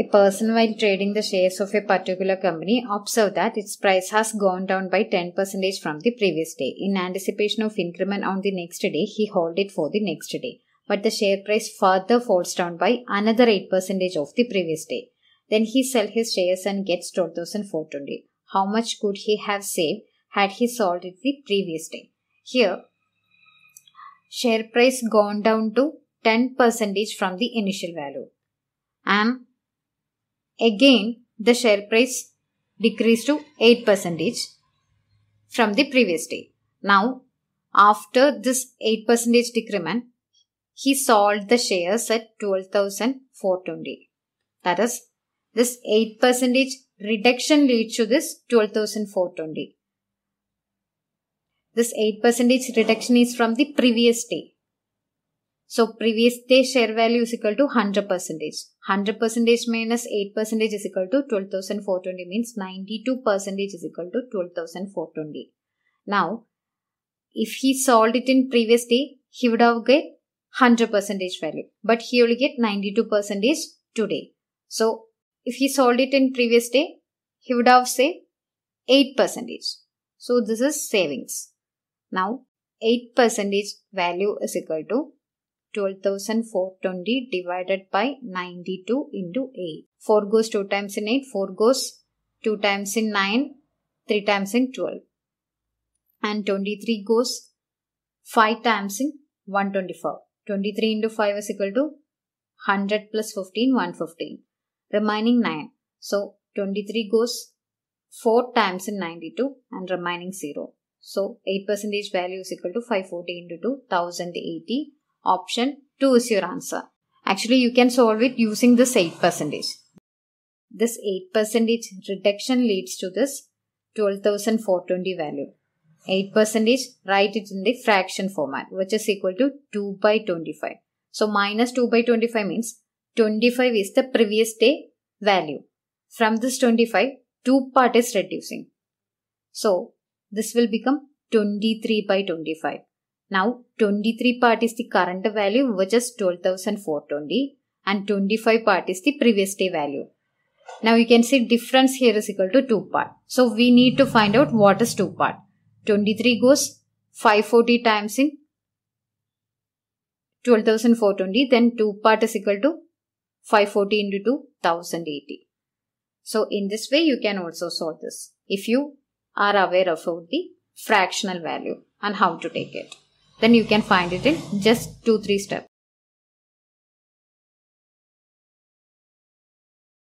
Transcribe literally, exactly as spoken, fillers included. a person while trading the shares of a particular company observes that its price has gone down by ten percent from the previous day. In anticipation of increment on the next day, he holds it for the next day. But the share price further falls down by another eight percent of the previous day. Then he sells his shares and gets twelve thousand four hundred twenty. How much could he have saved had he sold it the previous day? Here, share price gone down to ten percent from the initial value. And again, the share price decreased to eight percent from the previous day. Now, after this eight percent decrement, he sold the shares at twelve thousand four hundred twenty. That is, this eight percent reduction leads to this twelve thousand four hundred twenty. This eight percent reduction is from the previous day. So, previous day share value is equal to one hundred percent. one hundred percent minus eight percent is equal to twelve thousand four hundred twenty, means ninety-two percent is equal to twelve thousand four hundred twenty. Now, if he sold it in previous day, he would have get one hundred percent value, but he will get ninety-two percent today. So, if he sold it in previous day, he would have saved eight percent. So, this is savings. Now, eight percent value is equal to twelve thousand four hundred twenty divided by ninety-two into eight. four goes two times in eight, four goes two times in nine, three times in twelve. And twenty-three goes five times in one hundred twenty-four. twenty-three into five is equal to one hundred plus fifteen, one hundred fifteen. Remaining nine. So, twenty-three goes four times in ninety-two and remaining zero. So, eight percent value is equal to five hundred forty into two, one thousand eighty. Option two is your answer. Actually, you can solve it using this eight percent. This eight percent reduction leads to this twelve thousand four hundred twenty value. eight percent, write it in the fraction format, which is equal to two by twenty-five. So, minus two by twenty-five means twenty-five is the previous day value. From this twenty-five, two part is reducing. So, this will become twenty-three by twenty-five. Now, twenty-three part is the current value, which is twelve thousand four hundred twenty, and twenty-five part is the previous day value. Now, you can see difference here is equal to two part. So, we need to find out what is two part. twenty-three goes five hundred forty times in twelve thousand four hundred twenty, then two part is equal to five hundred forty into two, one thousand eighty. So, in this way, you can also solve this if you are aware of the fractional value and how to take it. Then you can find it in just two to three steps.